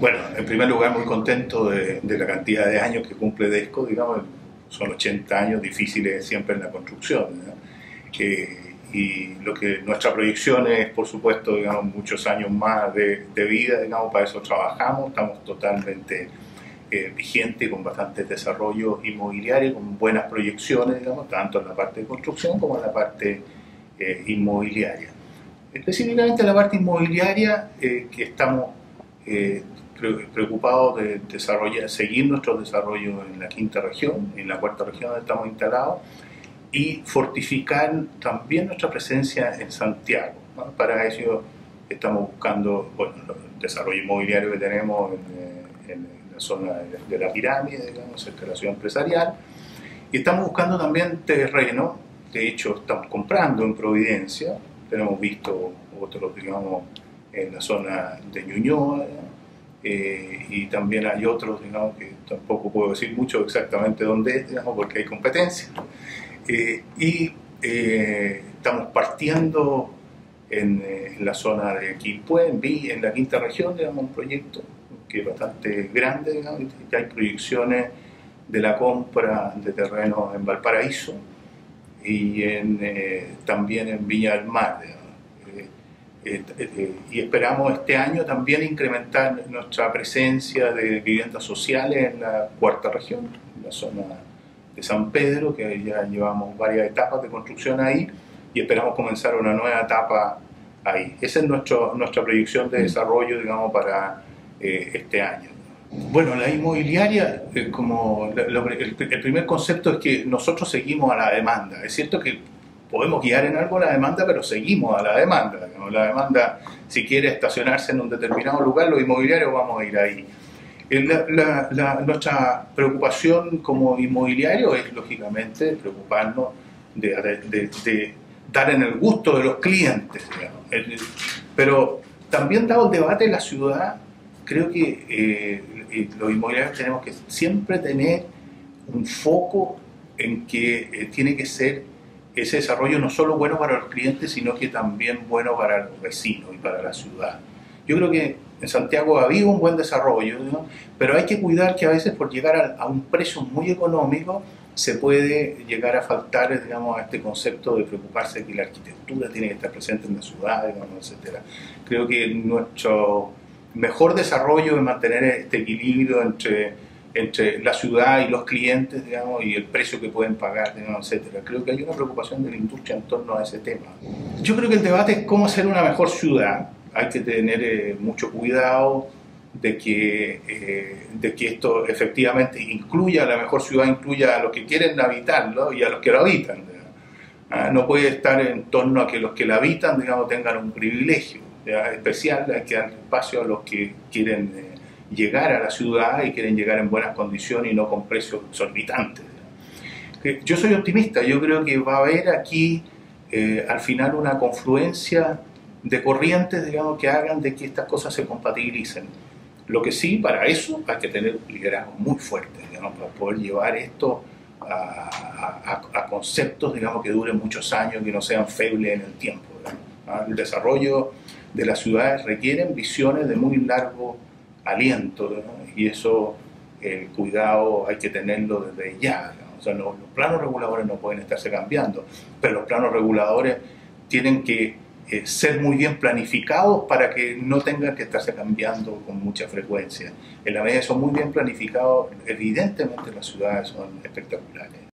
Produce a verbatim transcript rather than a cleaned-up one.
Bueno, en primer lugar, muy contento de, de la cantidad de años que cumple Desco, digamos, son ochenta años difíciles siempre en la construcción, eh, y lo que nuestra proyección es, por supuesto, digamos, muchos años más de, de vida, digamos, para eso trabajamos, estamos totalmente eh, vigentes, con bastante desarrollo inmobiliario, con buenas proyecciones, digamos, tanto en la parte de construcción como en la parte eh, inmobiliaria. Específicamente en la parte inmobiliaria, eh, que estamos eh, preocupados de desarrollar, seguir nuestro desarrollo en la quinta región, en la cuarta región donde estamos instalados, y fortificar también nuestra presencia en Santiago, ¿no? Para eso estamos buscando, bueno, el desarrollo inmobiliario que tenemos en, en la zona de la pirámide, digamos, en la ciudad empresarial, y estamos buscando también terreno. De hecho, estamos comprando en Providencia, pero hemos visto otros, digamos, en la zona de Ñuñoa, eh, y también hay otros, digamos, que tampoco puedo decir mucho exactamente dónde es, digamos, porque hay competencia. Eh, y eh, estamos partiendo en, en la zona de Quilpué, en, en la quinta región, digamos, un proyecto que es bastante grande, digamos, y hay proyecciones de la compra de terrenos en Valparaíso y en, eh, también en Viña del Mar. Eh, eh, eh, y esperamos este año también incrementar nuestra presencia de viviendas sociales en la cuarta región, en la zona de San Pedro, que ya llevamos varias etapas de construcción ahí y esperamos comenzar una nueva etapa ahí. Esa es nuestro, nuestra proyección de desarrollo, digamos, para eh, este año. Bueno, la inmobiliaria, eh, como la, lo, el, el primer concepto es que nosotros seguimos a la demanda. Es cierto que podemos guiar en algo la demanda, pero seguimos a la demanda, digamos. La demanda, si quiere estacionarse en un determinado lugar, los inmobiliarios vamos a ir ahí. La, la, la, nuestra preocupación como inmobiliario es, lógicamente, preocuparnos de, de, de dar en el gusto de los clientes, digamos. Pero también, dado el debate en la ciudad, creo que eh, los inmobiliarios tenemos que siempre tener un foco en que eh, tiene que ser ese desarrollo no solo bueno para los clientes, sino que también bueno para los vecinos y para la ciudad. Yo creo que en Santiago ha habido un buen desarrollo, ¿no? Pero hay que cuidar que a veces por llegar a, a un precio muy económico se puede llegar a faltar, digamos, a este concepto de preocuparse de que la arquitectura tiene que estar presente en la ciudad, digamos, etcétera. Creo que nuestro mejor desarrollo es mantener este equilibrio entre, entre la ciudad y los clientes, digamos, y el precio que pueden pagar, digamos, etcétera. Creo que hay una preocupación de la industria en torno a ese tema. Yo creo que el debate es cómo hacer una mejor ciudad. Hay que tener eh, mucho cuidado de que, eh, de que esto efectivamente incluya, la mejor ciudad incluya a los que quieren habitarlo y a los que lo habitan, ¿verdad? No puede estar en torno a que los que la habitan, digamos, tengan un privilegio, ¿verdad? Especial. Hay que dar espacio a los que quieren eh, llegar a la ciudad y quieren llegar en buenas condiciones y no con precios exorbitantes, ¿verdad? Yo soy optimista. Yo creo que va a haber aquí eh, al final una confluencia de corrientes, digamos, que hagan de que estas cosas se compatibilicen. Lo que sí, para eso hay que tener un liderazgo muy fuerte, digamos, para poder llevar esto a, a, a conceptos, digamos, que duren muchos años, que no sean febles en el tiempo, digamos. El desarrollo de las ciudades requieren visiones de muy largo aliento, digamos, y eso, el cuidado hay que tenerlo desde ya, digamos. O sea, los, los planos reguladores no pueden estarse cambiando, pero los planos reguladores tienen que Eh, ser muy bien planificados para que no tengan que estarse cambiando con mucha frecuencia. En la medida que son muy bien planificados, evidentemente las ciudades son espectaculares.